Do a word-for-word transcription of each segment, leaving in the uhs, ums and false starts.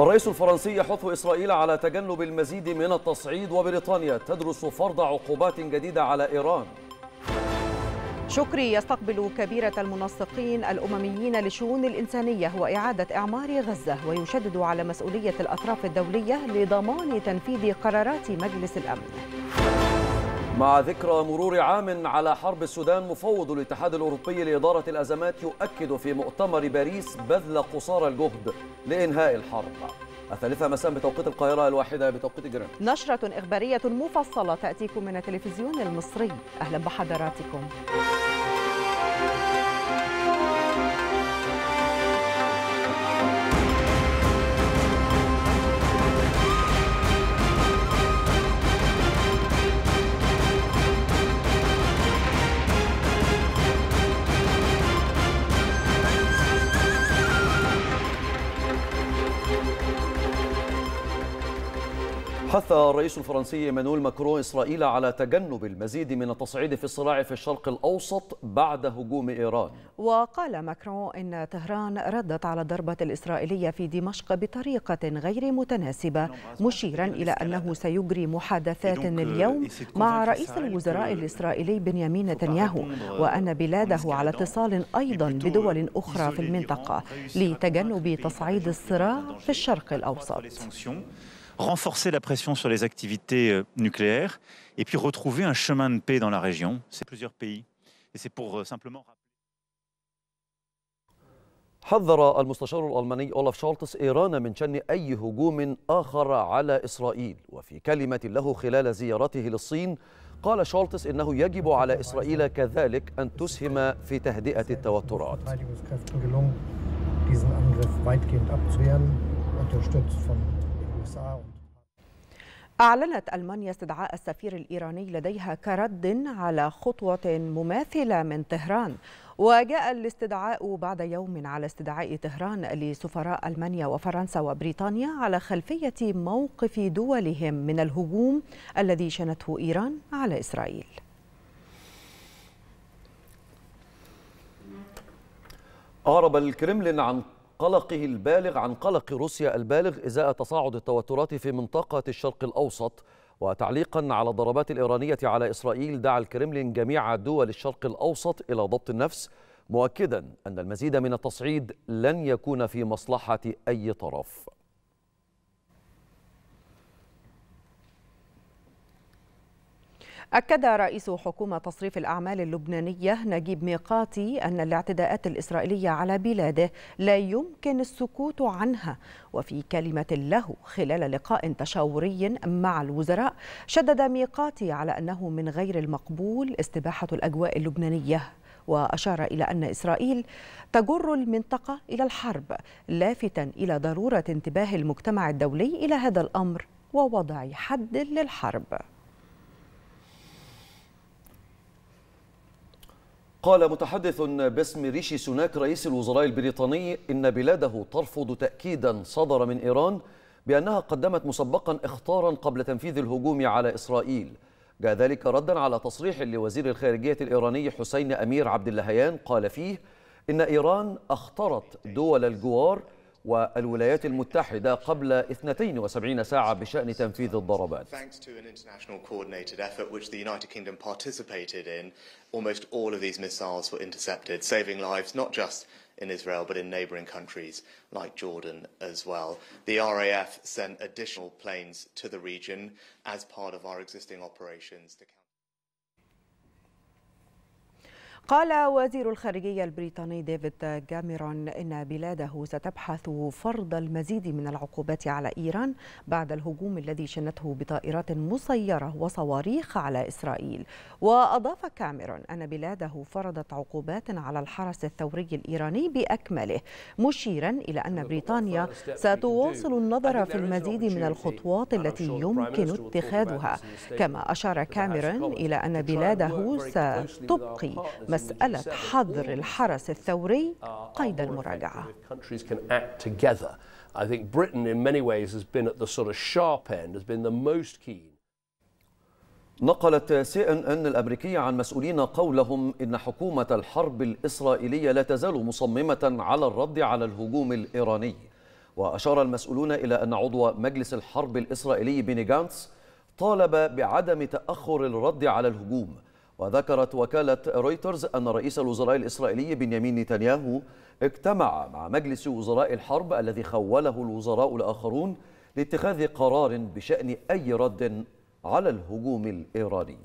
الرئيس الفرنسي يحث إسرائيل على تجنب المزيد من التصعيد، وبريطانيا تدرس فرض عقوبات جديدة على إيران. شكري يستقبل كبيرة المنسقين الأمميين للشؤون الإنسانية وإعادة إعمار غزة، ويشدد على مسؤولية الأطراف الدولية لضمان تنفيذ قرارات مجلس الأمن. مع ذكرى مرور عام على حرب السودان، مفوض الاتحاد الأوروبي لإدارة الأزمات يؤكد في مؤتمر باريس بذل قصارى الجهد لإنهاء الحرب. الثالثة مساء بتوقيت القاهرة، الواحدة بتوقيت جرينتش. نشرة إخبارية مفصلة تأتيكم من التلفزيون المصري. أهلا بحضراتكم. حث الرئيس الفرنسي إيمانويل ماكرون إسرائيل على تجنب المزيد من التصعيد في الصراع في الشرق الأوسط بعد هجوم إيران. وقال ماكرون إن طهران ردت على الضربة الإسرائيلية في دمشق بطريقة غير متناسبة، مشيرا إلى أنه سيجري محادثات اليوم مع رئيس الوزراء الإسرائيلي بنيامين نتنياهو، وأن بلاده على اتصال أيضا بدول أخرى في المنطقة لتجنب تصعيد الصراع في الشرق الأوسط. renforcer la pression sur les activités nucléaires et puis retrouver un chemin de paix dans la région. C'est plusieurs pays et c'est pour simplement rappeler. حذر المستشار الألماني أولاف شولتس إيران من شن أي هجوم آخر على إسرائيل، وفي كلمة له خلال زيارته للصين قال شولتس إنه يجب على إسرائيل كذلك أن تسهم في تهدئة التوترات. أعلنت ألمانيا استدعاء السفير الإيراني لديها كرد على خطوة مماثلة من طهران، وجاء الاستدعاء بعد يوم على استدعاء طهران لسفراء ألمانيا وفرنسا وبريطانيا على خلفية موقف دولهم من الهجوم الذي شنته إيران على إسرائيل. أعرب الكرملين عن قلقه البالغ عن قلق روسيا البالغ إزاء تصاعد التوترات في منطقة الشرق الأوسط، وتعليقا على الضربات الإيرانية على إسرائيل دعا الكرملين جميع دول الشرق الأوسط إلى ضبط النفس، مؤكدا أن المزيد من التصعيد لن يكون في مصلحة أي طرف. أكد رئيس حكومة تصريف الأعمال اللبنانية نجيب ميقاتي أن الاعتداءات الإسرائيلية على بلاده لا يمكن السكوت عنها، وفي كلمة له خلال لقاء تشاوري مع الوزراء شدد ميقاتي على أنه من غير المقبول استباحة الأجواء اللبنانية، وأشار إلى أن إسرائيل تجر المنطقة إلى الحرب، لافتا إلى ضرورة انتباه المجتمع الدولي إلى هذا الأمر ووضع حد للحرب. قال متحدث باسم ريشي سوناك رئيس الوزراء البريطاني إن بلاده ترفض تأكيدا صدر من إيران بأنها قدمت مسبقا إخطارا قبل تنفيذ الهجوم على إسرائيل. جاء ذلك ردا على تصريح لوزير الخارجية الإيراني حسين أمير عبد اللهيان قال فيه إن إيران أخطرت دول الجوار والولايات المتحدة قبل اثنتين وسبعين ساعة بشأن تنفيذ الضربات. قال وزير الخارجية البريطاني ديفيد كاميرون إن بلاده ستبحث فرض المزيد من العقوبات على إيران بعد الهجوم الذي شنته بطائرات مسيرة وصواريخ على إسرائيل. وأضاف كاميرون أن بلاده فرضت عقوبات على الحرس الثوري الإيراني بأكمله، مشيرا إلى أن بريطانيا ستواصل النظر في المزيد من الخطوات التي يمكن اتخاذها. كما أشار كاميرون إلى أن بلاده ستبقي مسألة حظر الحرس الثوري قيد المراجعة. نقلت سي إن إن الأمريكية عن مسؤولين قولهم إن حكومة الحرب الإسرائيلية لا تزال مصممة على الرد على الهجوم الإيراني، وأشار المسؤولون إلى أن عضو مجلس الحرب الإسرائيلي بيني جانتس طالب بعدم تأخر الرد على الهجوم. وذكرت وكالة رويترز أن رئيس الوزراء الإسرائيلي بنيامين نتنياهو اجتمع مع مجلس وزراء الحرب الذي خوله الوزراء الآخرون لاتخاذ قرار بشأن أي رد على الهجوم الإيراني.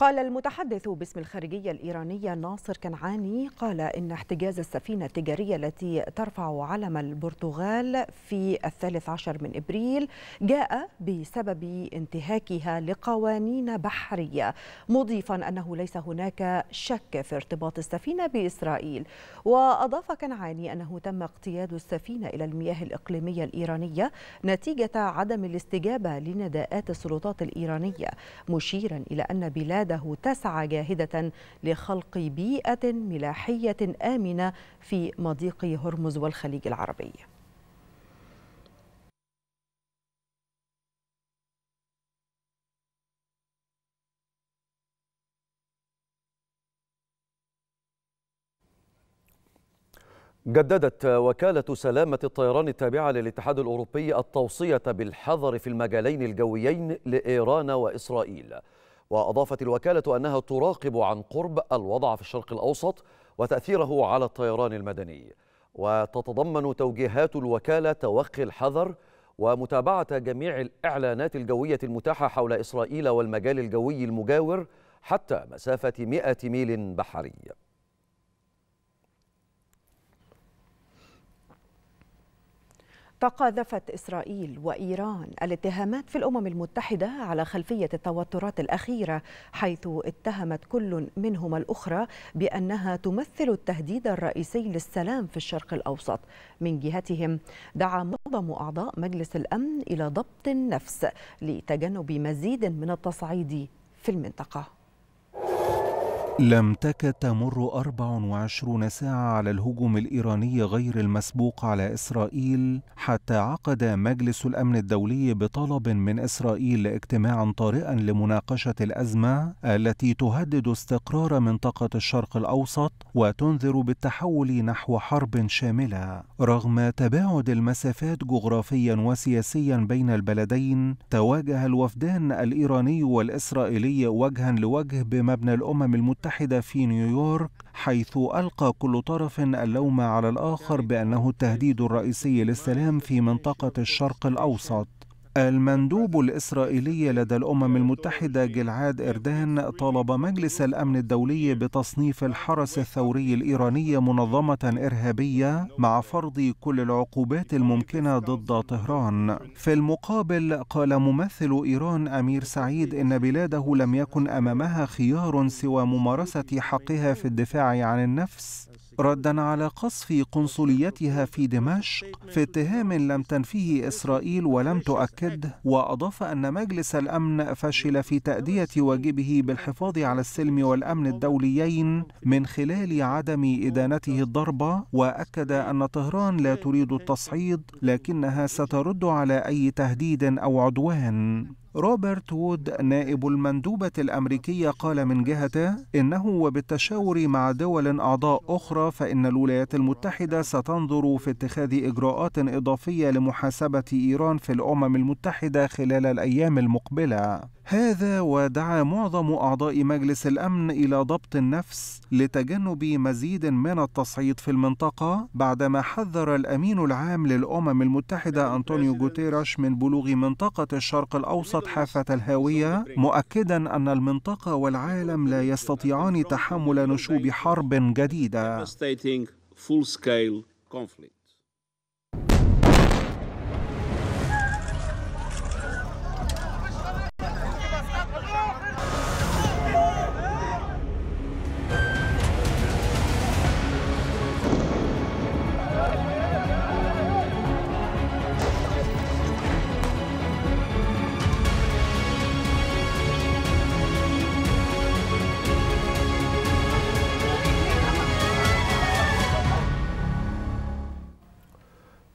قال المتحدث باسم الخارجية الإيرانية ناصر كنعاني قال إن احتجاز السفينة التجارية التي ترفع علم البرتغال في الثالث عشر من إبريل جاء بسبب انتهاكها لقوانين بحرية، مضيفا أنه ليس هناك شك في ارتباط السفينة بإسرائيل. وأضاف كنعاني أنه تم اقتياد السفينة إلى المياه الإقليمية الإيرانية نتيجة عدم الاستجابة لنداءات السلطات الإيرانية، مشيرا إلى أن بلاد تسعى جاهدة لخلق بيئة ملاحية آمنة في مضيق هرمز والخليج العربي. جددت وكالة سلامة الطيران التابعة للاتحاد الأوروبي التوصية بالحذر في المجالين الجويين لإيران وإسرائيل. وأضافت الوكالة أنها تراقب عن قرب الوضع في الشرق الأوسط وتأثيره على الطيران المدني، وتتضمن توجيهات الوكالة توخي الحذر ومتابعة جميع الإعلانات الجوية المتاحة حول إسرائيل والمجال الجوي المجاور حتى مسافة مئة ميل بحري. تقاذفت إسرائيل وإيران الاتهامات في الأمم المتحدة على خلفية التوترات الأخيرة، حيث اتهمت كل منهما الأخرى بأنها تمثل التهديد الرئيسي للسلام في الشرق الأوسط. من جهتهم دعا معظم أعضاء مجلس الأمن إلى ضبط النفس لتجنب مزيد من التصعيد في المنطقة. لم تكد تمر أربع وعشرين ساعة على الهجوم الإيراني غير المسبوق على إسرائيل حتى عقد مجلس الأمن الدولي بطلب من إسرائيل اجتماعا طارئا لمناقشة الأزمة التي تهدد استقرار منطقة الشرق الأوسط وتنذر بالتحول نحو حرب شاملة. رغم تباعد المسافات جغرافيا وسياسيا بين البلدين، تواجه الوفدان الإيراني والإسرائيلي وجها لوجه بمبنى الأمم المتحدة في نيويورك، حيث ألقى كل طرف اللوم على الآخر بأنه التهديد الرئيسي للسلام في منطقة الشرق الأوسط. المندوب الإسرائيلي لدى الأمم المتحدة جلعاد إردان طالب مجلس الأمن الدولي بتصنيف الحرس الثوري الإيراني منظمة إرهابية مع فرض كل العقوبات الممكنة ضد طهران. في المقابل قال ممثل إيران أمير سعيد إن بلاده لم يكن أمامها خيار سوى ممارسة حقها في الدفاع عن النفس، رداً على قصف قنصليتها في دمشق في اتهام لم تنفيه إسرائيل ولم تؤكده. وأضاف أن مجلس الأمن فشل في تأدية واجبه بالحفاظ على السلم والأمن الدوليين من خلال عدم إدانته الضربة، وأكد أن طهران لا تريد التصعيد لكنها سترد على أي تهديد أو عدوان. روبرت وود نائب المندوبة الأمريكية قال من جهته إنه وبالتشاور مع دول أعضاء أخرى فإن الولايات المتحدة ستنظر في اتخاذ إجراءات إضافية لمحاسبة إيران في الأمم المتحدة خلال الأيام المقبلة. هذا ودعا معظم أعضاء مجلس الأمن إلى ضبط النفس لتجنب مزيد من التصعيد في المنطقة، بعدما حذر الأمين العام للأمم المتحدة أنطونيو غوتيريش من بلوغ منطقة الشرق الأوسط حافة الهاوية، مؤكدا أن المنطقة والعالم لا يستطيعان تحمل نشوب حرب جديدة.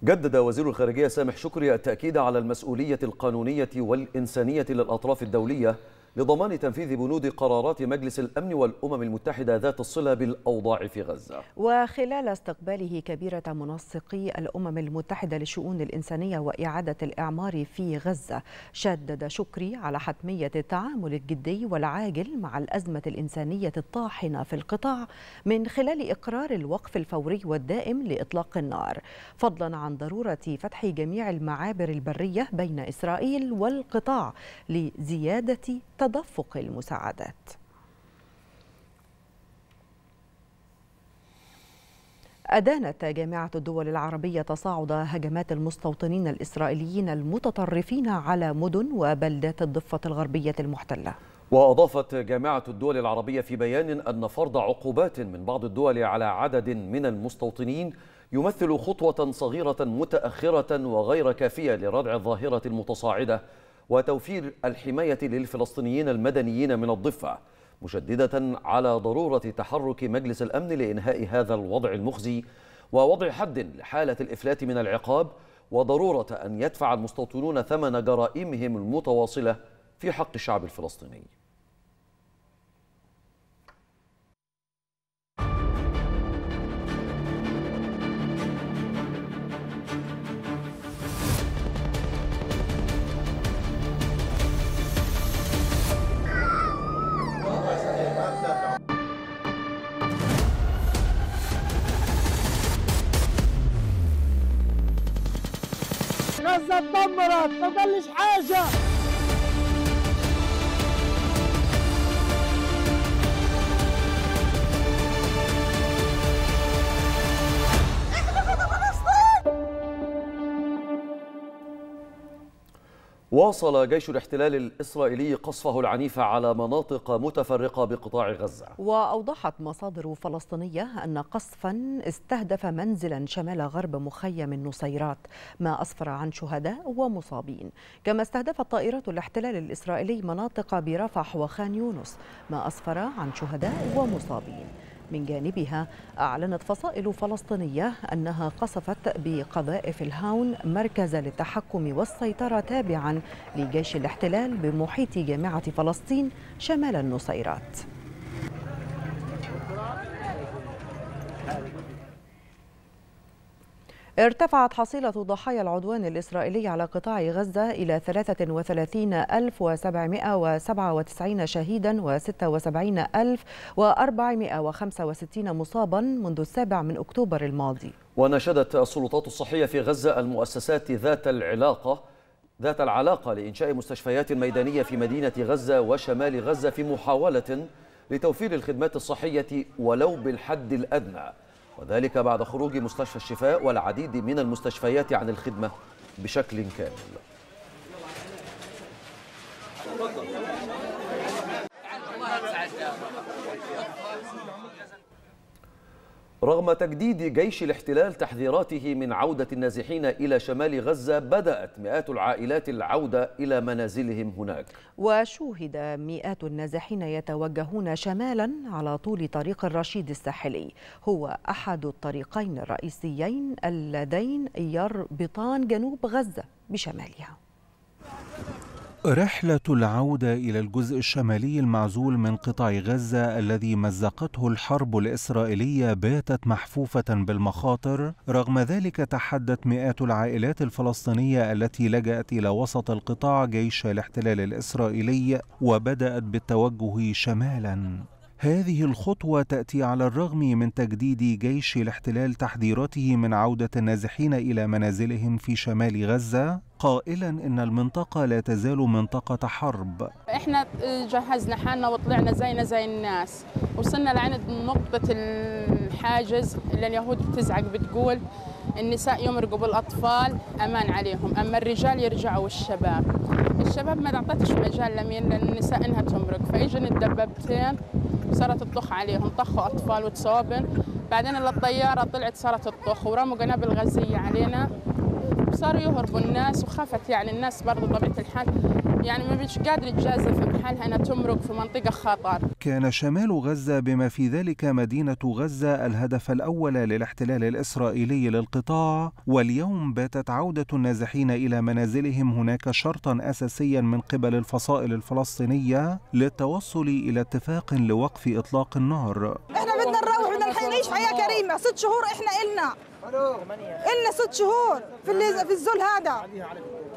جدد وزير الخارجية سامح شكري التأكيد على المسؤولية القانونية والإنسانية للأطراف الدولية لضمان تنفيذ بنود قرارات مجلس الأمن والأمم المتحدة ذات الصلة بالأوضاع في غزة. وخلال استقباله كبيرة منسقي الأمم المتحدة للشؤون الإنسانية وإعادة الإعمار في غزة، شدد شكري على حتمية التعامل الجدي والعاجل مع الأزمة الإنسانية الطاحنة في القطاع من خلال إقرار الوقف الفوري والدائم لإطلاق النار، فضلا عن ضرورة فتح جميع المعابر البرية بين إسرائيل والقطاع لزيادة تدفق المساعدات. أدانت جامعة الدول العربية تصاعد هجمات المستوطنين الإسرائيليين المتطرفين على مدن وبلدات الضفة الغربية المحتلة. وأضافت جامعة الدول العربية في بيان أن فرض عقوبات من بعض الدول على عدد من المستوطنين يمثل خطوة صغيرة متأخرة وغير كافية لردع الظاهرة المتصاعدة وتوفير الحماية للفلسطينيين المدنيين من الضفة، مشددة على ضرورة تحرك مجلس الأمن لإنهاء هذا الوضع المخزي ووضع حد لحالة الإفلات من العقاب، وضرورة أن يدفع المستوطنون ثمن جرائمهم المتواصلة في حق الشعب الفلسطيني. غزة اتدمرت، ما ضلش حاجة. واصل جيش الاحتلال الإسرائيلي قصفه العنيف على مناطق متفرقة بقطاع غزة. وأوضحت مصادر فلسطينية أن قصفا استهدف منزلا شمال غرب مخيم النصيرات، ما أسفر عن شهداء ومصابين. كما استهدفت طائرات الاحتلال الإسرائيلي مناطق برفح وخان يونس، ما أسفر عن شهداء ومصابين. من جانبها أعلنت فصائل فلسطينية أنها قصفت بقذائف الهاون مركز للتحكم والسيطرة تابعا لجيش الاحتلال بمحيط جامعة فلسطين شمال النصيرات. ارتفعت حصيلة ضحايا العدوان الإسرائيلي على قطاع غزة إلى ثلاثة وثلاثين ألف وسبعمائة وسبعة وتسعين شهيدا وستة وسبعين ألف وأربعمائة وخمسة وستين مصابا منذ السابع من أكتوبر الماضي. ونشدت السلطات الصحية في غزة المؤسسات ذات العلاقة ذات العلاقة لإنشاء مستشفيات ميدانية في مدينة غزة وشمال غزة في محاولة لتوفير الخدمات الصحية ولو بالحد الأدنى، وذلك بعد خروج مستشفى الشفاء والعديد من المستشفيات عن الخدمة بشكل كامل. رغم تجديد جيش الاحتلال تحذيراته من عودة النازحين إلى شمال غزة، بدأت مئات العائلات العودة إلى منازلهم هناك. وشوهد مئات النازحين يتوجهون شمالا على طول طريق الرشيد الساحلي، هو أحد الطريقين الرئيسيين اللذين يربطان جنوب غزة بشمالها. رحلة العودة إلى الجزء الشمالي المعزول من قطاع غزة الذي مزقته الحرب الإسرائيلية باتت محفوفة بالمخاطر. رغم ذلك تحدت مئات العائلات الفلسطينية التي لجأت إلى وسط القطاع جيش الاحتلال الإسرائيلي وبدأت بالتوجه شمالا. هذه الخطوة تأتي على الرغم من تجديد جيش الاحتلال تحذيراته من عودة النازحين إلى منازلهم في شمال غزة، قائلا إن المنطقة لا تزال منطقة حرب. إحنا جهزنا حالنا وطلعنا زينا زي الناس، وصلنا لعند نقطة الحاجز اللي اليهود بتزعق بتقول النساء يمرقوا بالأطفال أمان عليهم، أما الرجال يرجعوا والشباب. الشباب ما تعطتش مجال لمين للنساء إنها تمرق، فإجن الدبابتين صارت تطخ عليهم، طخوا أطفال وتصابن، بعدين الطيارة طلعت صارت تطخ ورموا قنابل غازية علينا، صاروا يهربوا الناس وخافت يعني الناس برضه طبيعة الحال يعني ما بيش قادر تجازف بحالها أنها تمرق في منطقة خطر. كان شمال غزة بما في ذلك مدينة غزة الهدف الأول للاحتلال الإسرائيلي للقطاع، واليوم باتت عودة النازحين إلى منازلهم هناك شرطا أساسيا من قبل الفصائل الفلسطينية للتوصل إلى اتفاق لوقف إطلاق النار. احنا بدنا نروح، بدنا الحين نعيش حياة كريمة، ست شهور احنا إلنا إلنا ست شهور في الذل هذا،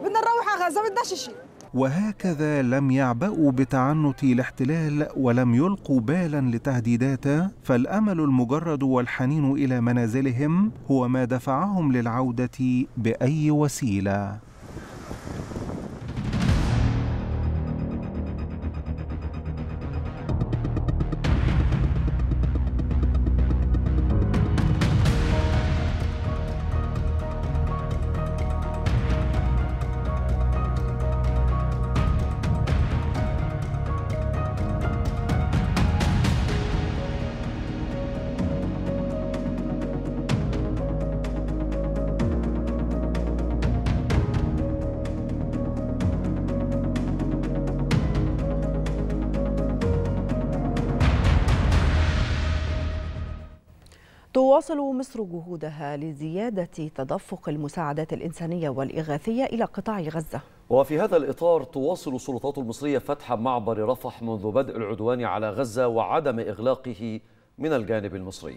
بدنا نروح على غزة، ما بدناش شيء. وهكذا لم يعبأوا بتعنت الاحتلال ولم يلقوا بالا لتهديداته، فالأمل المجرد والحنين إلى منازلهم هو ما دفعهم للعودة بأي وسيلة. تواصل مصر جهودها لزيادة تدفق المساعدات الإنسانية والإغاثية إلى قطاع غزة. وفي هذا الإطار تواصل السلطات المصرية فتح معبر رفح منذ بدء العدوان على غزة وعدم إغلاقه من الجانب المصري.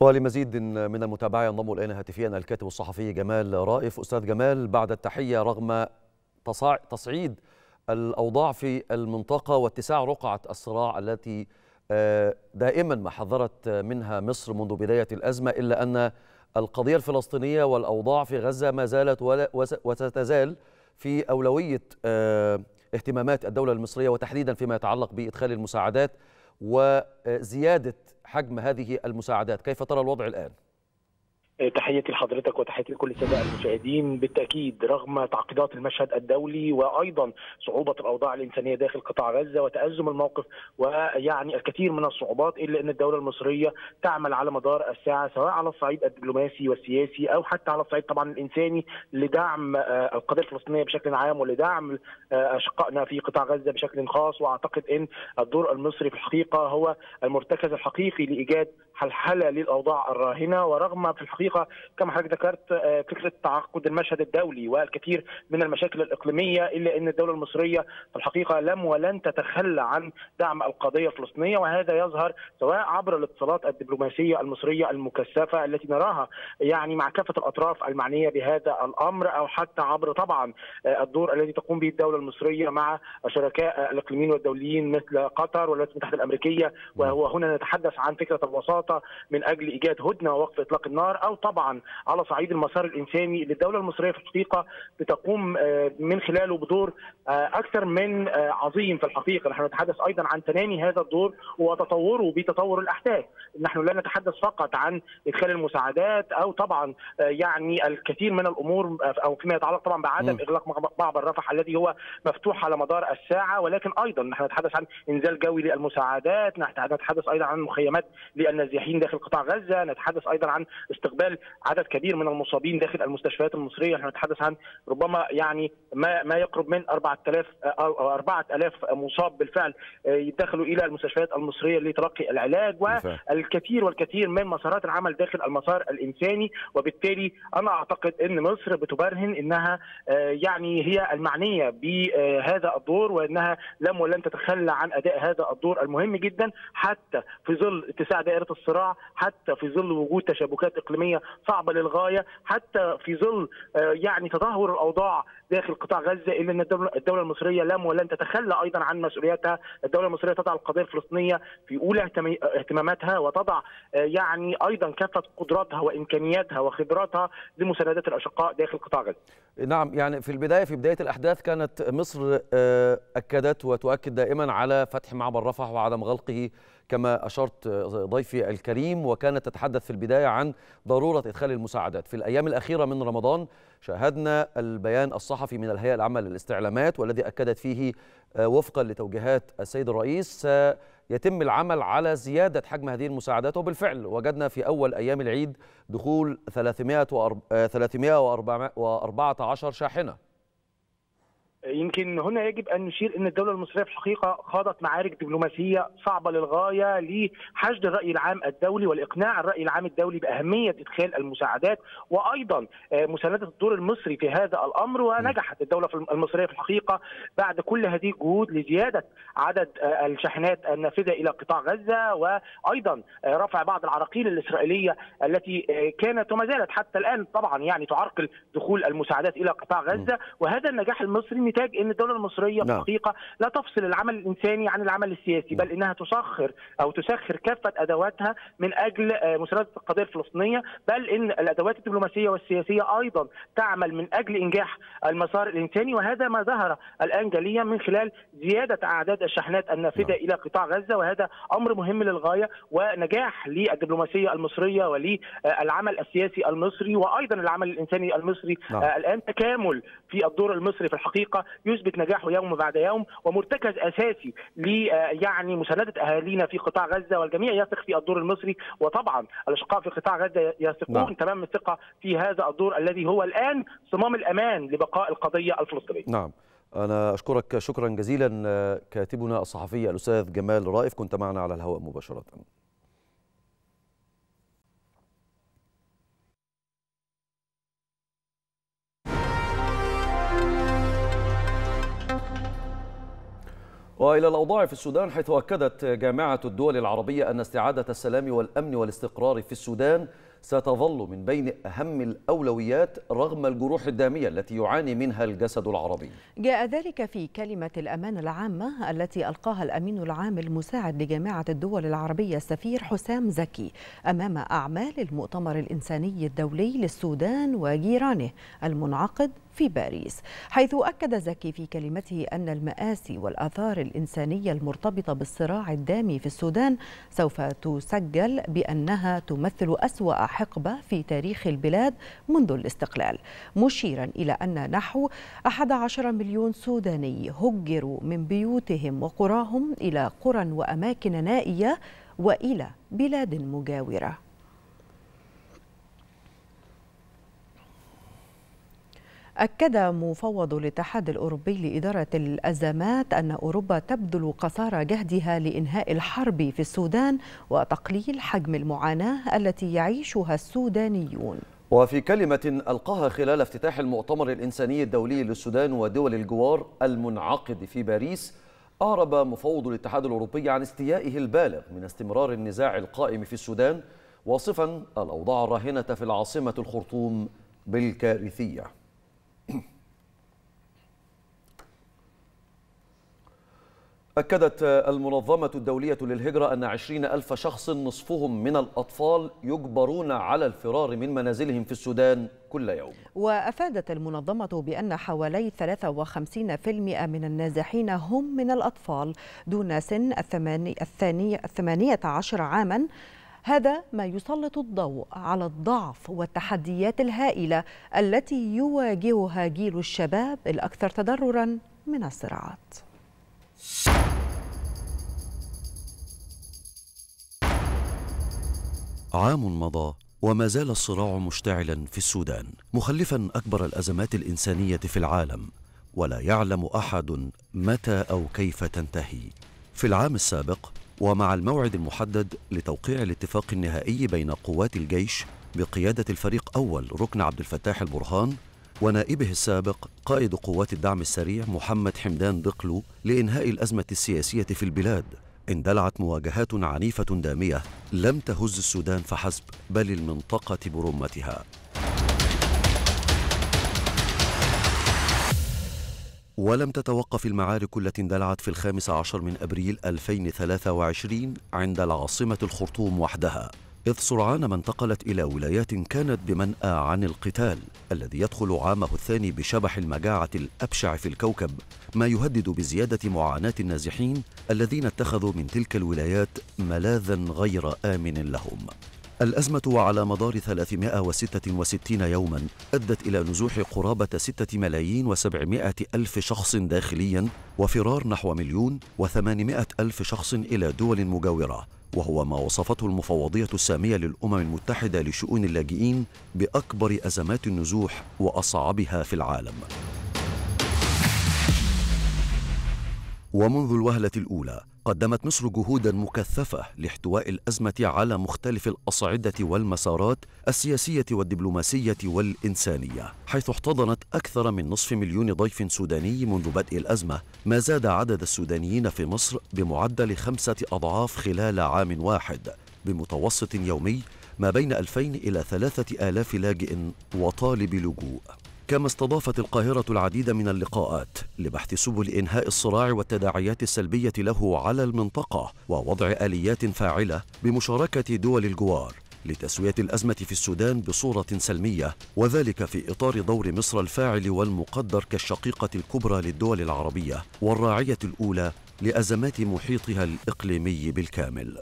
ولمزيد من المتابعة ينضم الينا هاتفيا الكاتب الصحفي جمال رائف. استاذ جمال، بعد التحية، رغم تصعيد الاوضاع في المنطقة واتساع رقعة الصراع التي دائما ما حذرت منها مصر منذ بداية الأزمة، الا ان القضية الفلسطينية والاوضاع في غزة ما زالت وستزال في أولوية اهتمامات الدولة المصرية، وتحديدا فيما يتعلق بإدخال المساعدات وزيادة حجم هذه المساعدات. كيف ترى الوضع الآن؟ تحياتي لحضرتك وتحياتي لكل السادة المشاهدين. بالتأكيد رغم تعقيدات المشهد الدولي وأيضا صعوبة الأوضاع الإنسانية داخل قطاع غزة وتأزم الموقف ويعني الكثير من الصعوبات، إلا أن الدولة المصرية تعمل على مدار الساعة سواء على الصعيد الدبلوماسي والسياسي أو حتى على الصعيد طبعا الإنساني لدعم القضية الفلسطينية بشكل عام ولدعم أشقائنا في قطاع غزة بشكل خاص. وأعتقد أن الدور المصري في الحقيقة هو المرتكز الحقيقي لإيجاد حلحلة للأوضاع الراهنة، ورغم في الحقيقة كما حضرتك ذكرت فكرة تعقد المشهد الدولي والكثير من المشاكل الإقليمية، إلا أن الدولة المصرية في الحقيقة لم ولن تتخلى عن دعم القضية الفلسطينية، وهذا يظهر سواء عبر الاتصالات الدبلوماسية المصرية المكثفة التي نراها يعني مع كافة الأطراف المعنية بهذا الأمر، أو حتى عبر طبعا الدور الذي تقوم به الدولة المصرية مع شركاء الإقليميين والدوليين مثل قطر والولايات المتحدة الأمريكية. وهو هنا نتحدث عن فكرة الوساط مؤقته من اجل ايجاد هدنه ووقف اطلاق النار، او طبعا على صعيد المسار الانساني اللي الدوله المصريه في الحقيقه بتقوم من خلاله بدور اكثر من عظيم. في الحقيقه نحن نتحدث ايضا عن تنامي هذا الدور وتطوره بتطور الاحداث، نحن لا نتحدث فقط عن ادخال المساعدات او طبعا يعني الكثير من الامور او فيما يتعلق طبعا بعدم اغلاق معبر رفح الذي هو مفتوح على مدار الساعه، ولكن ايضا نحن نتحدث عن انزال جوي للمساعدات، نتحدث ايضا عن مخيمات للنازحين داخل قطاع غزه، نتحدث ايضا عن استقبال عدد كبير من المصابين داخل المستشفيات المصريه، نحن نتحدث عن ربما يعني ما ما يقرب من أربعة آلاف او أربعة آلاف مصاب بالفعل يدخلوا الى المستشفيات المصريه لتلقي العلاج، والكثير والكثير من مسارات العمل داخل المسار الانساني. وبالتالي انا اعتقد ان مصر بتبرهن انها يعني هي المعنيه بهذا الدور، وانها لم ولن تتخلى عن اداء هذا الدور المهم جدا، حتى في ظل اتساع دائره الصراع، حتى في ظل وجود تشابكات اقليميه صعبه للغايه، حتى في ظل يعني تدهور الاوضاع داخل قطاع غزه، الا ان الدوله المصريه لم ولن تتخلى ايضا عن مسؤوليتها. الدوله المصريه تضع القضيه الفلسطينيه في اولى اهتماماتها، وتضع يعني ايضا كافه قدراتها وامكانياتها وخبراتها لمسانده الاشقاء داخل قطاع غزه. نعم، يعني في البدايه في بدايه الاحداث كانت مصر اكدت وتؤكد دائما على فتح معبر رفح وعدم غلقه كما أشرت ضيفي الكريم، وكانت تتحدث في البداية عن ضرورة إدخال المساعدات. في الأيام الأخيرة من رمضان شاهدنا البيان الصحفي من الهيئة العامة للاستعلامات والذي أكدت فيه وفقا لتوجيهات السيد الرئيس يتم العمل على زيادة حجم هذه المساعدات، وبالفعل وجدنا في أول أيام العيد دخول ثلاثمائة وأربعة عشر شاحنة. يمكن هنا يجب ان نشير ان الدوله المصريه في الحقيقه خاضت معارك دبلوماسيه صعبه للغايه لحشد الراي العام الدولي والاقناع الراي العام الدولي باهميه ادخال المساعدات، وايضا مسانده الدور المصري في هذا الامر. ونجحت الدوله المصريه في الحقيقه بعد كل هذه الجهود لزياده عدد الشاحنات النافذه الى قطاع غزه، وايضا رفع بعض العراقيل الاسرائيليه التي كانت وما زالت حتى الان طبعا يعني تعرقل دخول المساعدات الى قطاع غزه. وهذا النجاح المصري نتاج ان الدوله المصريه في الحقيقه لا تفصل العمل الانساني عن العمل السياسي، بل انها تسخر او تسخر كافه ادواتها من اجل مساندة القضيه الفلسطينيه، بل ان الادوات الدبلوماسيه والسياسيه ايضا تعمل من اجل انجاح المسار الانساني. وهذا ما ظهر الان جليا من خلال زياده اعداد الشاحنات النافذه الى قطاع غزه، وهذا امر مهم للغايه ونجاح للدبلوماسيه المصريه وللعمل السياسي المصري وايضا العمل الانساني المصري. آه الان تكامل في الدور المصري في الحقيقه يثبت نجاحه يوم بعد يوم، ومرتكز اساسي ل يعني مسانده اهالينا في قطاع غزه، والجميع يثق في الدور المصري، وطبعا الاشقاء في قطاع غزه يثقون تمام الثقه في هذا الدور الذي هو الان صمام الامان لبقاء القضيه الفلسطينيه. نعم، انا اشكرك شكرا جزيلا كاتبنا الصحفي الاستاذ جمال رائف، كنت معنا على الهواء مباشره. وإلى الأوضاع في السودان، حيث أكدت جامعة الدول العربية أن استعادة السلام والأمن والاستقرار في السودان ستظل من بين أهم الأولويات رغم الجروح الدامية التي يعاني منها الجسد العربي. جاء ذلك في كلمة الأمان العامة التي ألقاها الأمين العام المساعد لجامعة الدول العربية السفير حسام زكي أمام أعمال المؤتمر الإنساني الدولي للسودان وجيرانه المنعقد في باريس، حيث أكد زكي في كلمته أن المآسي والآثار الإنسانية المرتبطة بالصراع الدامي في السودان سوف تسجل بأنها تمثل أسوأ حقبة في تاريخ البلاد منذ الاستقلال، مشيرا إلى أن نحو أحد عشر مليون سوداني هجروا من بيوتهم وقراهم إلى قرى وأماكن نائية وإلى بلاد مجاورة. أكد مفوض الاتحاد الأوروبي لإدارة الأزمات أن أوروبا تبذل قصارى جهدها لإنهاء الحرب في السودان وتقليل حجم المعاناة التي يعيشها السودانيون. وفي كلمة ألقاها خلال افتتاح المؤتمر الإنساني الدولي للسودان ودول الجوار المنعقد في باريس، أعرب مفوض الاتحاد الأوروبي عن استيائه البالغ من استمرار النزاع القائم في السودان، واصفا الأوضاع الراهنة في العاصمة الخرطوم بالكارثية. أكدت المنظمة الدولية للهجرة أن عشرين ألف شخص نصفهم من الأطفال يجبرون على الفرار من منازلهم في السودان كل يوم. وأفادت المنظمة بأن حوالي ثلاثة وخمسين بالمئة من النازحين هم من الأطفال دون سن الثمانية عشر عاما. هذا ما يسلط الضوء على الضعف والتحديات الهائلة التي يواجهها جيل الشباب الأكثر تضررا من الصراعات. عام مضى وما زال الصراع مشتعلا في السودان، مخلفا أكبر الأزمات الإنسانية في العالم، ولا يعلم أحد متى أو كيف تنتهي. في العام السابق ومع الموعد المحدد لتوقيع الاتفاق النهائي بين قوات الجيش بقيادة الفريق أول ركن عبد الفتاح البرهان ونائبه السابق قائد قوات الدعم السريع محمد حمدان دقلو لإنهاء الأزمة السياسية في البلاد، اندلعت مواجهات عنيفة دامية لم تهز السودان فحسب بل المنطقة برمتها. ولم تتوقف المعارك التي اندلعت في الخامس عشر من أبريل ألفين وثلاثة وعشرين عند العاصمة الخرطوم وحدها، إذ سرعان ما انتقلت إلى ولايات كانت بمنأى عن القتال الذي يدخل عامه الثاني بشبح المجاعة الأبشع في الكوكب، ما يهدد بزيادة معاناة النازحين الذين اتخذوا من تلك الولايات ملاذا غير آمن لهم. الأزمة وعلى مدار ثلاثمائة وستة وستين يوما أدت إلى نزوح قرابة ستة ملايين وسبعمائة ألف شخص داخليا، وفرار نحو مليون وثمانمائة ألف شخص إلى دول مجاورة، وهو ما وصفته المفوضية السامية للأمم المتحدة لشؤون اللاجئين بأكبر أزمات النزوح وأصعبها في العالم. ومنذ الوهلة الأولى قدمت مصر جهوداً مكثفة لاحتواء الأزمة على مختلف الأصعدة والمسارات السياسية والدبلوماسية والإنسانية، حيث احتضنت أكثر من نصف مليون ضيف سوداني منذ بدء الأزمة، ما زاد عدد السودانيين في مصر بمعدل خمسة أضعاف خلال عام واحد، بمتوسط يومي ما بين ألفين إلى ثلاثة آلاف لاجئ وطالب لجوء. كما استضافت القاهرة العديد من اللقاءات لبحث سبل إنهاء الصراع والتداعيات السلبية له على المنطقة ووضع آليات فاعلة بمشاركة دول الجوار لتسوية الأزمة في السودان بصورة سلمية، وذلك في إطار دور مصر الفاعل والمقدر كالشقيقة الكبرى للدول العربية والراعية الأولى لأزمات محيطها الإقليمي بالكامل.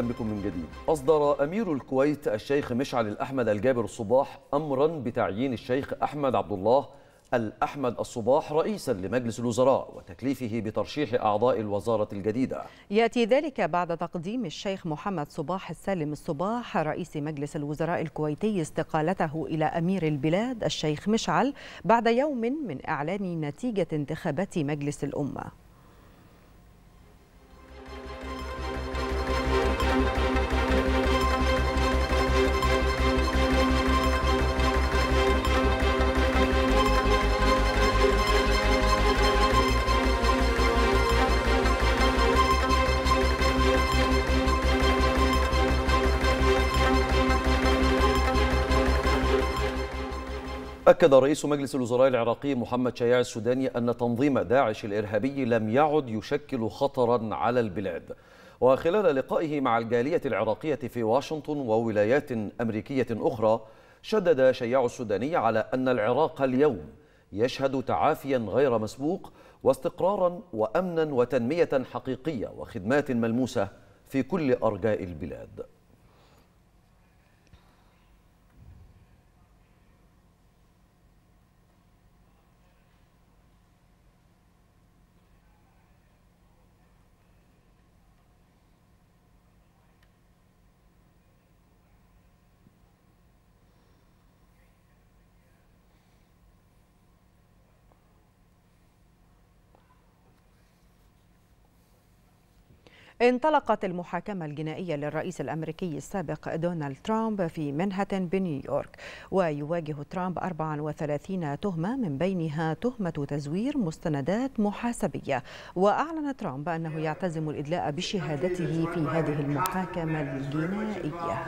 أهلا بكم من جديد. أصدر أمير الكويت الشيخ مشعل الأحمد الجابر الصباح أمرا بتعيين الشيخ أحمد عبد الله الأحمد الصباح رئيسا لمجلس الوزراء وتكليفه بترشيح أعضاء الوزارة الجديدة. يأتي ذلك بعد تقديم الشيخ محمد صباح السالم الصباح رئيس مجلس الوزراء الكويتي استقالته إلى أمير البلاد الشيخ مشعل بعد يوم من إعلان نتيجة انتخابات مجلس الأمة. أكد رئيس مجلس الوزراء العراقي محمد شياع السوداني أن تنظيم داعش الإرهابي لم يعد يشكل خطرا على البلاد. وخلال لقائه مع الجالية العراقية في واشنطن وولايات أمريكية أخرى، شدد شياع السوداني على أن العراق اليوم يشهد تعافيا غير مسبوق واستقرارا وأمنا وتنمية حقيقية وخدمات ملموسة في كل أرجاء البلاد. انطلقت المحاكمة الجنائية للرئيس الأمريكي السابق دونالد ترامب في منهاتن بنيويورك، ويواجه ترامب أربع وثلاثين تهمة من بينها تهمة تزوير مستندات محاسبية. وأعلن ترامب أنه يعتزم الإدلاء بشهادته في هذه المحاكمة الجنائية.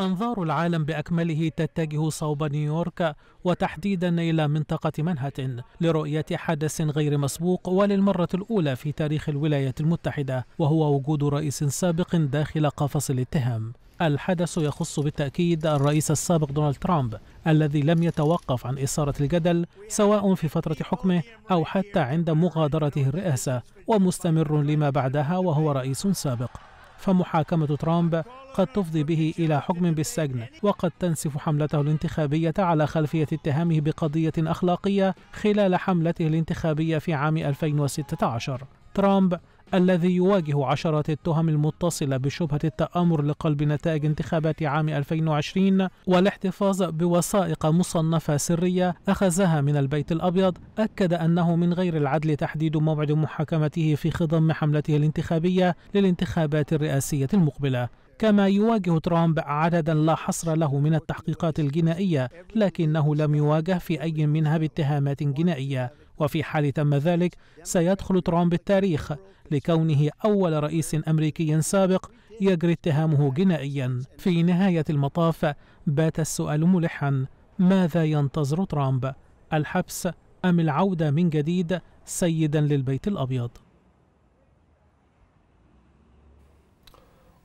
أنظار العالم بأكمله تتجه صوب نيويورك وتحديدا إلى منطقة منهاتن لرؤية حدث غير مسبوق وللمرة الأولى في تاريخ الولايات المتحدة، وهو وجود رئيس سابق داخل قفص الاتهام. الحدث يخص بالتأكيد الرئيس السابق دونالد ترامب الذي لم يتوقف عن إثارة الجدل سواء في فترة حكمه أو حتى عند مغادرته الرئاسة، ومستمر لما بعدها وهو رئيس سابق. فمحاكمة ترامب قد تفضي به إلى حكم بالسجن، وقد تنسف حملته الانتخابية على خلفية اتهامه بقضية أخلاقية خلال حملته الانتخابية في عام ألفين وستة عشر. ترامب الذي يواجه عشرات التهم المتصلة بشبهة التآمر لقلب نتائج انتخابات عام ألفين وعشرين والاحتفاظ بوثائق مصنفة سرية أخذها من البيت الأبيض، أكد أنه من غير العدل تحديد موعد محاكمته في خضم حملته الانتخابية للانتخابات الرئاسية المقبلة. كما يواجه ترامب عددا لا حصر له من التحقيقات الجنائية، لكنه لم يواجه في أي منها باتهامات جنائية. وفي حال تم ذلك سيدخل ترامب التاريخ لكونه أول رئيس أمريكي سابق يجري اتهامه جنائيا. في نهاية المطاف بات السؤال ملحا: ماذا ينتظر ترامب؟ الحبس أم العودة من جديد سيدا للبيت الأبيض؟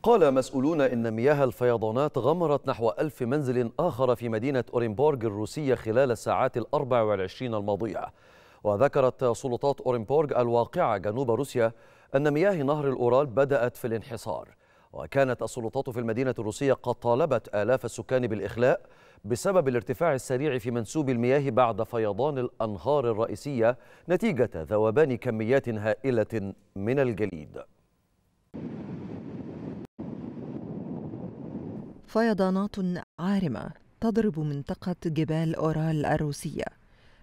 قال مسؤولون إن مياه الفيضانات غمرت نحو ألف منزل آخر في مدينة أورينبورغ الروسية خلال الساعات الأربع والعشرين الماضية. وذكرت سلطات أورينبورغ الواقعة جنوب روسيا أن مياه نهر الأورال بدأت في الانحصار، وكانت السلطات في المدينة الروسية قد طالبت آلاف السكان بالإخلاء بسبب الارتفاع السريع في منسوب المياه بعد فيضان الأنهار الرئيسية نتيجة ذوبان كميات هائلة من الجليد. فيضانات عارمة تضرب منطقة جبال أورال الروسية،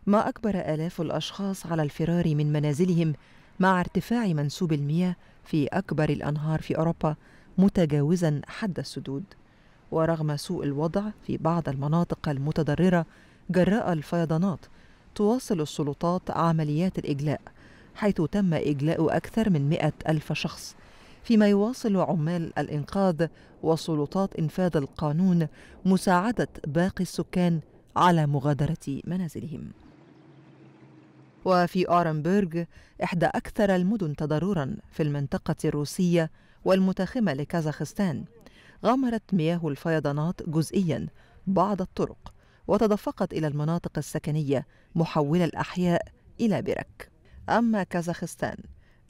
ما أجبر آلاف الأشخاص على الفرار من منازلهم مع ارتفاع منسوب المياه في أكبر الأنهار في أوروبا متجاوزاً حد السدود. ورغم سوء الوضع في بعض المناطق المتضررة جراء الفيضانات، تواصل السلطات عمليات الإجلاء، حيث تم إجلاء أكثر من مئة ألف شخص، فيما يواصل عمال الإنقاذ وسلطات إنفاذ القانون مساعدة باقي السكان على مغادرة منازلهم. وفي أورنبرغ، إحدى أكثر المدن تضرراً في المنطقة الروسية والمتاخمة لكازاخستان، غمرت مياه الفيضانات جزئياً بعض الطرق وتدفقت إلى المناطق السكنية، محولة الأحياء إلى برك. أما كازاخستان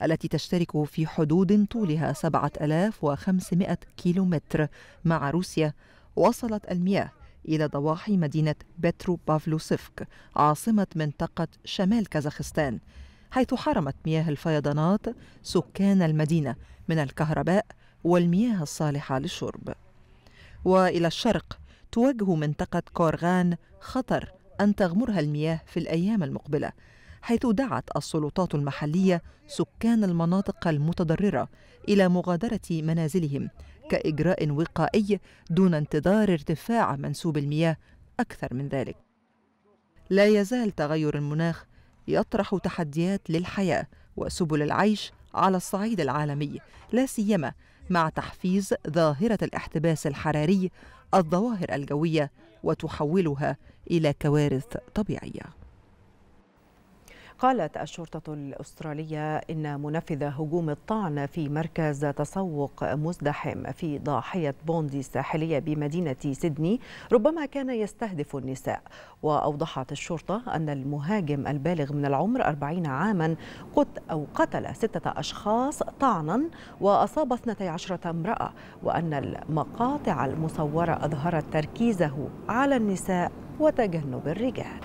التي تشترك في حدود طولها سبعة آلاف وخمسمئة كيلومتر مع روسيا، وصلت المياه إلى ضواحي مدينة بترو بافلوسفك، عاصمة منطقة شمال كازاخستان، حيث حرمت مياه الفيضانات سكان المدينة من الكهرباء والمياه الصالحة للشرب. وإلى الشرق، تواجه منطقة كورغان خطر أن تغمرها المياه في الأيام المقبلة، حيث دعت السلطات المحلية سكان المناطق المتضررة إلى مغادرة منازلهم كإجراء وقائي دون انتظار ارتفاع منسوب المياه أكثر من ذلك. لا يزال تغير المناخ يطرح تحديات للحياة وسبل العيش على الصعيد العالمي، لا سيما مع تحفيز ظاهرة الاحتباس الحراري الظواهر الجوية وتحولها إلى كوارث طبيعية. قالت الشرطة الأسترالية إن منفذ هجوم الطعن في مركز تسوق مزدحم في ضاحية بوندي الساحلية بمدينة سيدني ربما كان يستهدف النساء. وأوضحت الشرطة أن المهاجم البالغ من العمر أربعين عاما قتل أو قتل ستة أشخاص طعنا وأصاب اثنتي عشرة امرأة، وأن المقاطع المصورة أظهرت تركيزه على النساء وتجنب الرجال.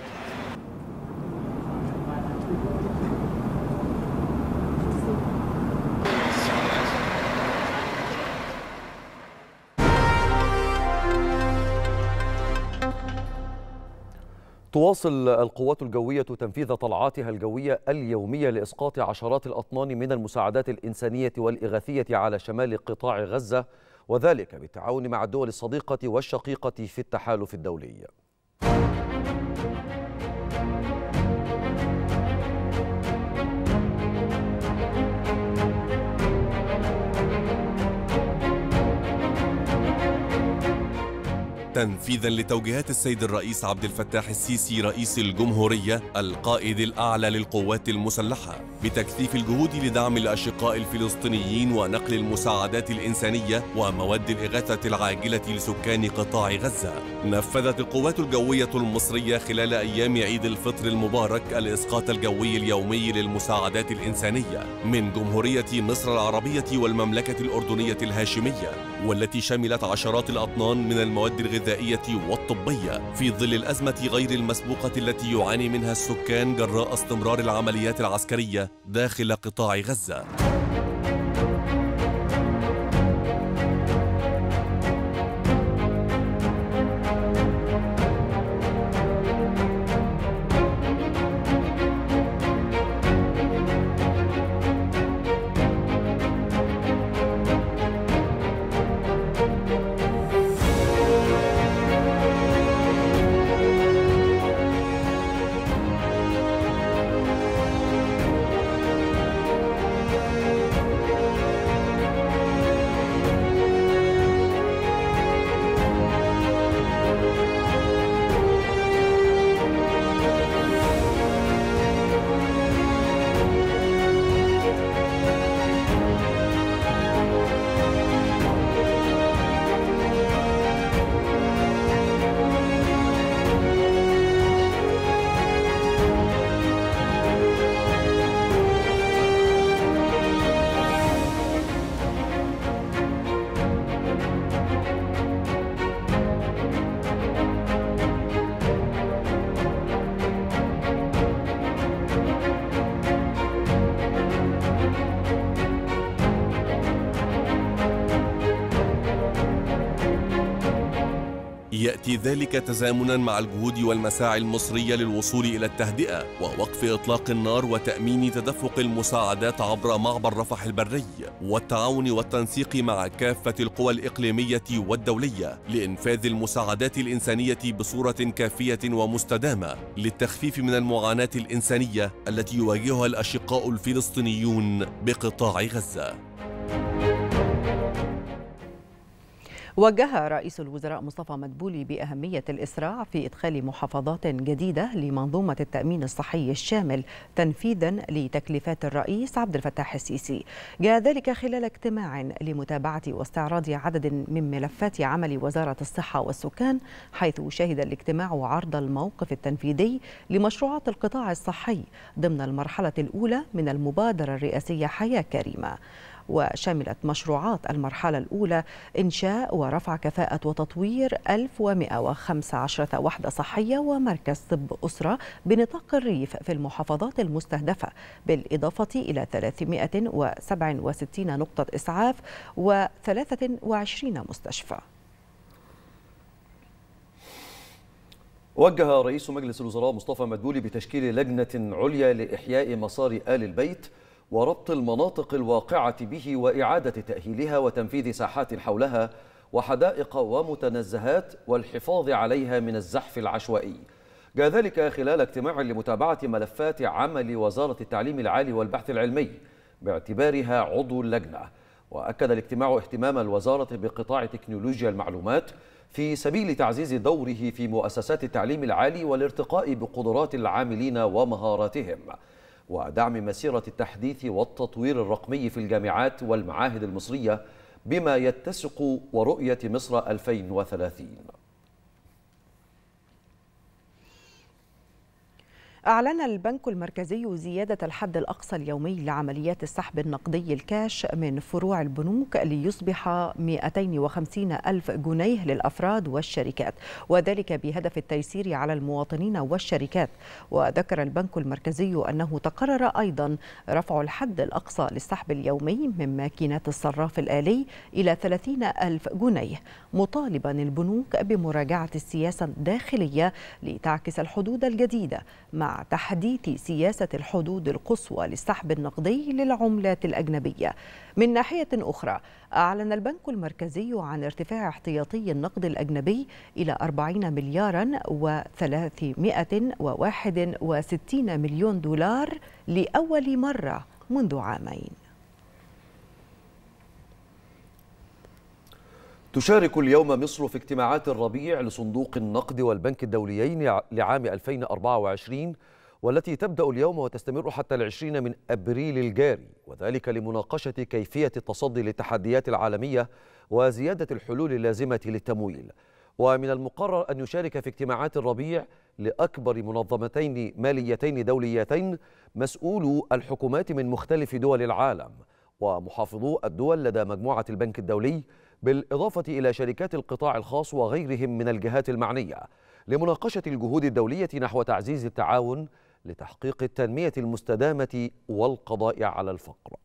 تواصل القوات الجوية تنفيذ طلعاتها الجوية اليومية لإسقاط عشرات الأطنان من المساعدات الإنسانية والإغاثية على شمال قطاع غزة، وذلك بالتعاون مع الدول الصديقة والشقيقة في التحالف الدولي. تنفيذا لتوجيهات السيد الرئيس عبد الفتاح السيسي رئيس الجمهورية القائد الأعلى للقوات المسلحة بتكثيف الجهود لدعم الأشقاء الفلسطينيين ونقل المساعدات الإنسانية ومواد الإغاثة العاجلة لسكان قطاع غزة، نفذت القوات الجوية المصرية خلال أيام عيد الفطر المبارك الإسقاط الجوي اليومي للمساعدات الإنسانية من جمهورية مصر العربية والمملكة الأردنية الهاشمية، والتي شملت عشرات الأطنان من المواد الغذائية الغذائية والطبية في ظل الأزمة غير المسبوقة التي يعاني منها السكان جراء استمرار العمليات العسكرية داخل قطاع غزة. يأتي ذلك تزامنا مع الجهود والمساعي المصرية للوصول إلى التهدئة ووقف إطلاق النار وتأمين تدفق المساعدات عبر معبر رفح البري والتعاون والتنسيق مع كافة القوى الإقليمية والدولية لإنفاذ المساعدات الإنسانية بصورة كافية ومستدامة للتخفيف من المعاناة الإنسانية التي يواجهها الأشقاء الفلسطينيون بقطاع غزة. وجه رئيس الوزراء مصطفى مدبولي بأهمية الإسراع في إدخال محافظات جديدة لمنظومة التأمين الصحي الشامل تنفيذا لتكليفات الرئيس عبد الفتاح السيسي. جاء ذلك خلال اجتماع لمتابعة واستعراض عدد من ملفات عمل وزارة الصحة والسكان، حيث شهد الاجتماع عرض الموقف التنفيذي لمشروعات القطاع الصحي ضمن المرحلة الأولى من المبادرة الرئاسية حياة كريمة، وشملت مشروعات المرحلة الأولى إنشاء ورفع كفاءة وتطوير ألف ومئة وخمسة عشر وحدة صحية ومركز طب أسرة بنطاق الريف في المحافظات المستهدفة، بالإضافة إلى ثلاثمئة وسبعة وستين نقطة إسعاف وثلاثة وعشرين مستشفى. وجه رئيس مجلس الوزراء مصطفى مدبولي بتشكيل لجنة عليا لإحياء مصاري آل البيت وربط المناطق الواقعة به وإعادة تأهيلها وتنفيذ ساحات حولها وحدائق ومتنزهات والحفاظ عليها من الزحف العشوائي. جاء ذلك خلال اجتماع لمتابعة ملفات عمل وزارة التعليم العالي والبحث العلمي باعتبارها عضو اللجنة. وأكد الاجتماع اهتمام الوزارة بقطاع تكنولوجيا المعلومات في سبيل تعزيز دوره في مؤسسات التعليم العالي والارتقاء بقدرات العاملين ومهاراتهم، ودعم مسيرة التحديث والتطوير الرقمي في الجامعات والمعاهد المصرية بما يتسق ورؤية مصر ألفين وثلاثين. أعلن البنك المركزي زيادة الحد الأقصى اليومي لعمليات السحب النقدي الكاش من فروع البنوك ليصبح مئتين وخمسين ألف جنيه للأفراد والشركات، وذلك بهدف التيسير على المواطنين والشركات. وذكر البنك المركزي أنه تقرر أيضا رفع الحد الأقصى للسحب اليومي من ماكينات الصراف الآلي إلى ثلاثين ألف جنيه، مطالبا البنوك بمراجعة السياسة الداخلية لتعكس الحدود الجديدة مع تحديث سياسة الحدود القصوى للسحب النقدي للعملات الأجنبية. من ناحية أخرى، أعلن البنك المركزي عن ارتفاع احتياطي النقد الأجنبي إلى أربعين ملياراً وثلاثمئة وواحد وستين مليون دولار لأول مرة منذ عامين. تشارك اليوم مصر في اجتماعات الربيع لصندوق النقد والبنك الدوليين لعام ألفين وأربعة وعشرين، والتي تبدأ اليوم وتستمر حتى العشرين من أبريل الجاري، وذلك لمناقشة كيفية التصدي للتحديات العالمية وزيادة الحلول اللازمة للتمويل. ومن المقرر أن يشارك في اجتماعات الربيع لأكبر منظمتين ماليتين دوليتين مسؤولو الحكومات من مختلف دول العالم ومحافظو الدول لدى مجموعة البنك الدولي، بالإضافة إلى شركات القطاع الخاص وغيرهم من الجهات المعنية، لمناقشة الجهود الدولية نحو تعزيز التعاون لتحقيق التنمية المستدامة والقضاء على الفقر.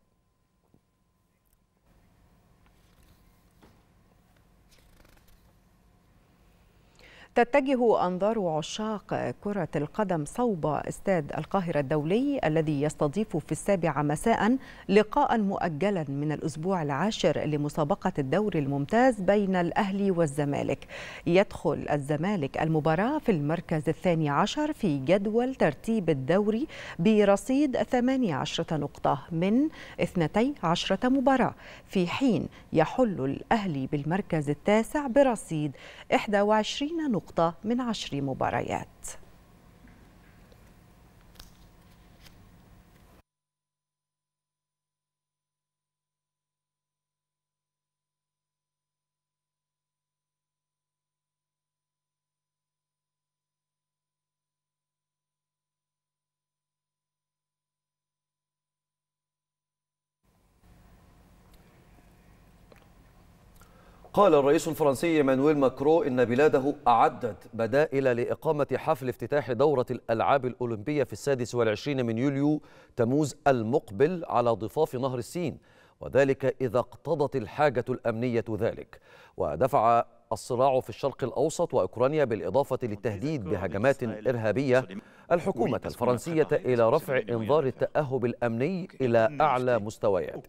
تتجه أنظار عشاق كرة القدم صوب استاد القاهرة الدولي الذي يستضيف في السابعة مساء لقاء مؤجلا من الأسبوع العاشر لمسابقة الدوري الممتاز بين الأهلي والزمالك. يدخل الزمالك المباراة في المركز الثاني عشر في جدول ترتيب الدوري برصيد ثمانية عشر نقطة من اثنتي عشرة مباراة، في حين يحل الأهلي بالمركز التاسع برصيد إحدى وعشرين نقطة من عشر مباريات. قال الرئيس الفرنسي إيمانويل ماكرون إن بلاده أعدت بدائل لإقامة حفل افتتاح دورة الألعاب الأولمبية في السادس والعشرين من يوليو تموز المقبل على ضفاف نهر السين، وذلك إذا اقتضت الحاجة الأمنية ذلك. ودفع الصراع في الشرق الأوسط وأوكرانيا بالإضافة للتهديد بهجمات إرهابية الحكومة الفرنسية إلى رفع إنذار التأهب الأمني إلى أعلى مستويات.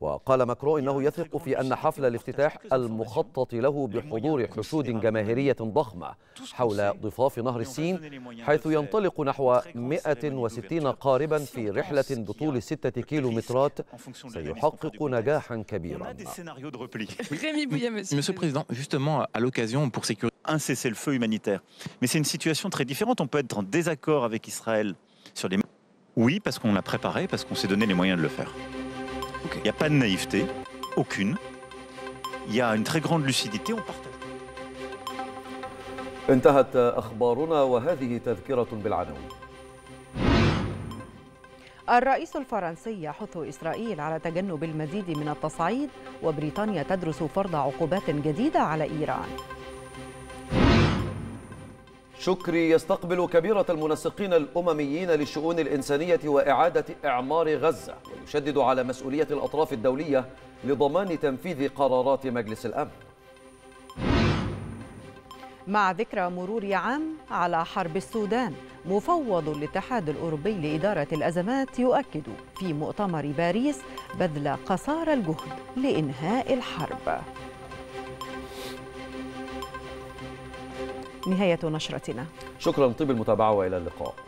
وقال ماكرون إنه يثق في أن حفل الافتتاح المخطط له بحضور حشود جماهيرية ضخمة حول ضفاف نهر السين، حيث ينطلق نحو مئة وستين قاربا في رحلة بطول ستة كيلومترات سيحقق نجاحا كبيرا. Monsieur le Président, justement à l'occasion pour sécuriser un cessez-le-feu humanitaire, mais c'est une situation très différente. On peut être en désaccord avec Israël sur les. Oui, parce qu'on l'a préparé, parce qu'on s'est donné les moyens de le faire. Il n'y a pas de naïveté, aucune. Il y a une très grande lucidité, on partage. انتهت أخبارنا وهذه تذكرة بالعناوين. الرئيس الفرنسي يحث إسرائيل على تجنب المزيد من التصعيد، وبريطانيا تدرس فرض عقوبات جديدة على إيران. شكري يستقبل كبيرة المنسقين الأمميين للشؤون الإنسانية وإعادة إعمار غزة، ويشدد على مسؤولية الأطراف الدولية لضمان تنفيذ قرارات مجلس الأمن. مع ذكرى مرور عام على حرب السودان، مفوض الاتحاد الأوروبي لإدارة الأزمات يؤكد في مؤتمر باريس بذل قصارى الجهد لإنهاء الحرب. نهاية نشرتنا. شكرا طيب المتابعة وإلى اللقاء.